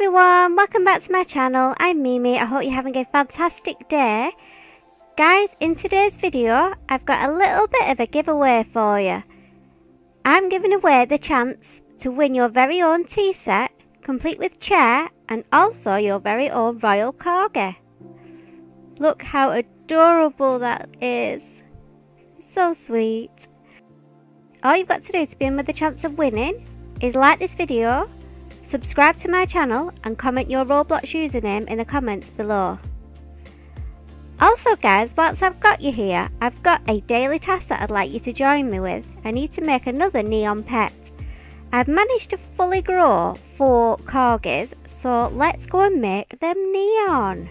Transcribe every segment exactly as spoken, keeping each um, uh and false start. everyone, welcome back to my channel. I'm Mimi. I hope you're having a fantastic day. Guys, in today's video, I've got a little bit of a giveaway for you. I'm giving away the chance to win your very own tea set, complete with chair and also your very own Royal Corgi. Look how adorable that is. It's so sweet. All you've got to do to be in with the chance of winning is like this video, subscribe to my channel and comment your Roblox username in the comments below. Also guys, whilst I've got you here, I've got a daily task that I'd like you to join me with. I need to make another neon pet. I've managed to fully grow four corgis, so let's go and make them neon.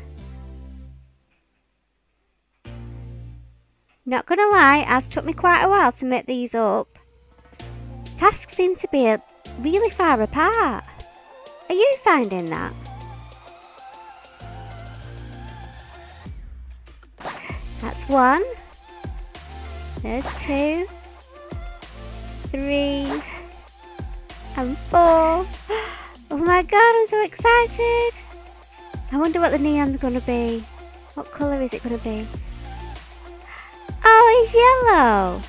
Not gonna lie, it's took me quite a while to make these up. Tasks seem to be really far apart. Are you finding that? That's one. There's two. Three. And four. Oh my god, I'm so excited. I wonder what the neon's going to be. What colour is it going to be? Oh, it's yellow.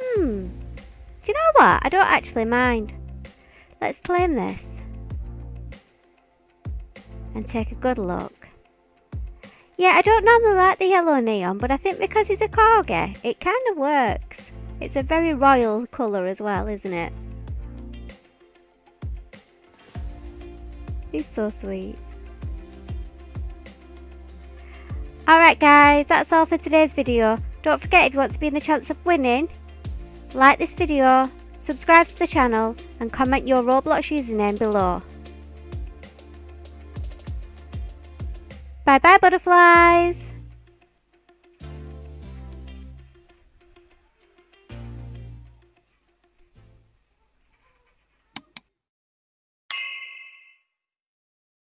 Hmm. Do you know what? I don't actually mind. Let's claim this and take a good look. Yeah, I don't normally like the yellow neon, but I think because it's a corgi, it kind of works. It's a very royal colour as well, isn't it? He's so sweet. Alright guys, that's all for today's video. Don't forget, if you want to be in the chance of winning, like this video, subscribe to the channel and comment your Roblox username below. Bye bye butterflies!